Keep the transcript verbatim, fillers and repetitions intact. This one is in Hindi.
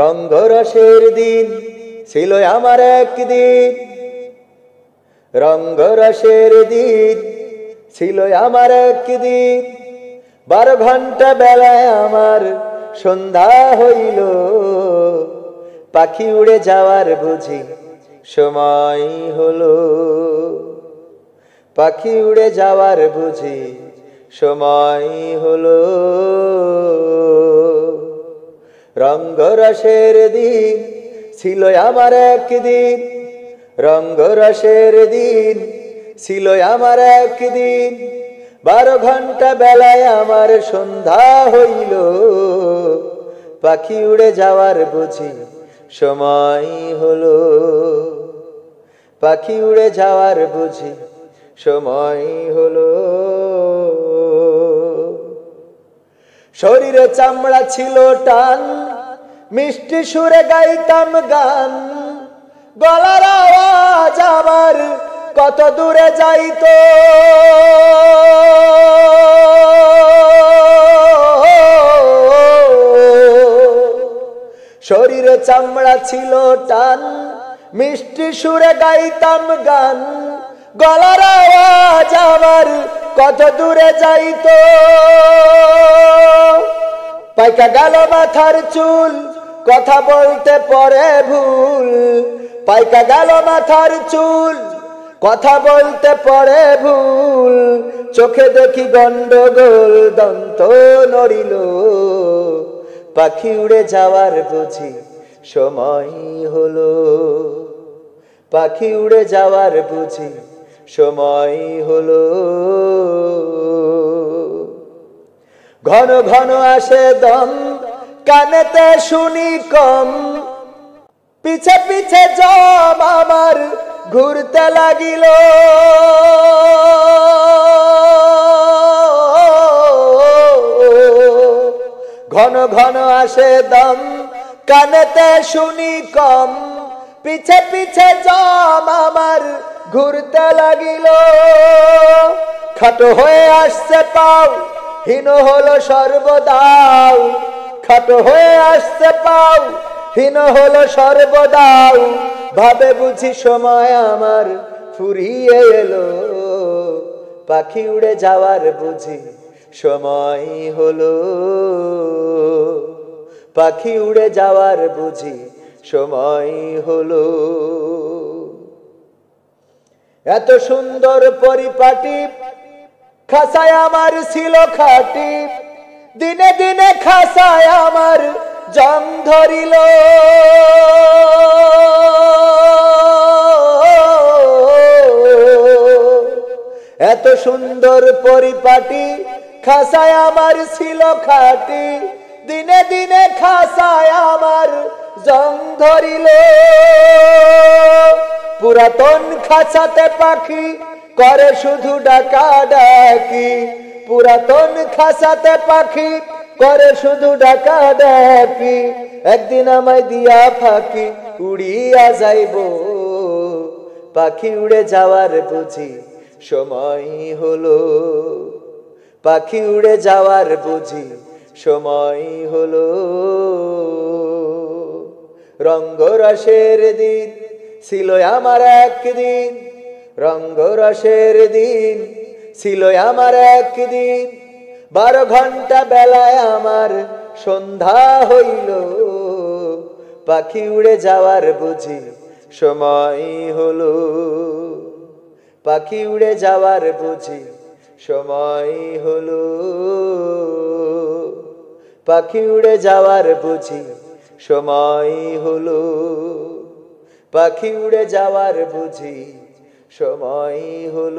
रंगरसेर दिन छिलो आमार एकदिन रंगरसेर दिन छिलो आमार एकदिन बारो घंटा बेलाय आमार सन्ध्या हईल पाखी उड़े जावार बुझी समय हलो पाखी उड़े जावार बुझी समय हलो रंगरसेर दिन छिलो आमार एकदिन रंगरसेर दिन छिलो आमार एकदिन बारो घंटा बेलाय आमार सन्ध्या हईल पाखी उड़े जावार बुझी समय हलो पाखी उड़े जावार बुझी समय हलो शरीरे चामड़ा छिलो टान मिष्टि सुरे गाइताम गान गलार आवाज आमार कत दूरे जाइतो शरीरे चामड़ा छिलो टान मिष्टि सुरे गाइताम गान गलार आवाज आमार कत दूरे जाइतो पाइका गलो माथार चुल कथा बोलते परे भूल पाइका गलो माथार चुल कथा बोलते परे भूल चोखे देखी गंडगोल दंत नड़िलो पाखी उड़े जावार बुझी समय हलो पाखी उड़े जावार बुझी समय हलो घन घन आसे दम कानेते शुनी कम पीछे पीछे जम आमार घुरते लागिलो घन घन आसे दम कानेते शुनी कम पीछे पीछे जम आमार घुरते लागिलो खाटो होए आसे पाओ हीन हलो सर्वदाउ खाटो होए आसते पाओ हीन हलो सर्वदाउ भावे बुझी समय आमार फुरिये एलो पाखी उड़े जावार बुझी समय हलो पाखी उड़े जावार बुझी समय हलो एत सुंदर परिपाटी खासाय आमार छिलो खाटी दिने दिने खासाय आमार जंग धरिलो एतो सुंदर परिपाटी खासाय आमार छिलो खाटी दिने दिने खासाय आमार जंग धरिलो पुरातन खासाते पाखी करे शुधु डाका डाकी पुरातन खासाते पाखी करे शुधु डाका डाकी एक दिन आमाय दिया फाकी उड़िया जाइबो पाखी उड़े जावार बुझी समय हलो पाखी उड़े जावार बुझी समय हलो रंगरसेर दिन छिलो आमार एकदिन रंगरसेर दिन छिलो आमार एकदिन बारो घंटा बेलाय आमार सन्ध्या हईल पाखी उड़े जावार बुझी समय हलो पाखी उड़े जावार बुझी समय हलो पाखी उड़े जावार बुझी समय हलो पाखी उड़े जावार बुझी समय हलो।